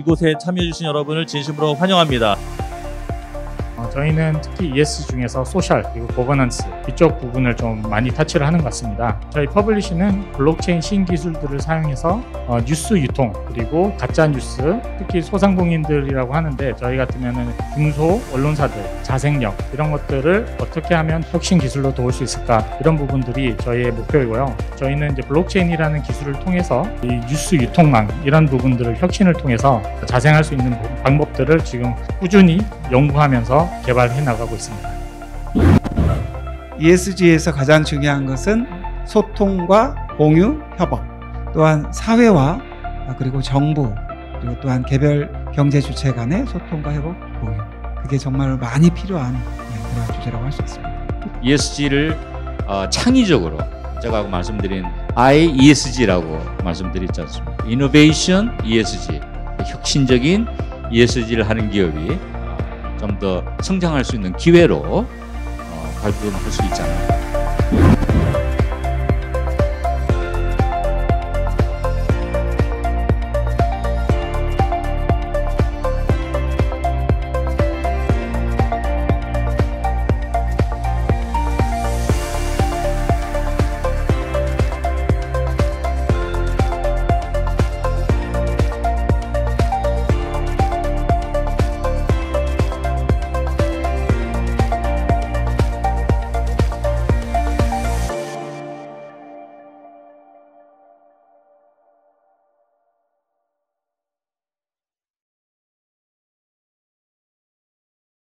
이곳에 참여해주신 여러분을 진심으로 환영합니다. 저희는 특히 ESG 중에서 소셜 그리고 거버넌스 이쪽 부분을 좀 많이 터치를 하는 것 같습니다. 저희 퍼블리시는 블록체인 신기술들을 사용해서 뉴스 유통 그리고 가짜뉴스, 특히 소상공인들이라고 하는데 저희 같으면 중소 언론사들, 자생력 이런 것들을 어떻게 하면 혁신 기술로 도울 수 있을까, 이런 부분들이 저희의 목표이고요. 저희는 이제 블록체인이라는 기술을 통해서 이 뉴스 유통망 이런 부분들을 혁신을 통해서 자생할 수 있는 방법들을 지금 꾸준히 연구하면서 개발해 나가고 있습니다. ESG에서 가장 중요한 것은 소통과 공유, 협업, 또한 사회와 그리고 정부, 그리고 또한 개별 경제 주체 간의 소통과 협업, 공유, 그게 정말 많이 필요한 그런 주제라고 할 수 있습니다. ESG를 창의적으로 제가 말씀드린 IESG라고 말씀드렸지 않습니까? Innovation ESG, 혁신적인 ESG를 하는 기업이 좀 더 성장할 수 있는 기회로 발돋움할 수 있잖아요.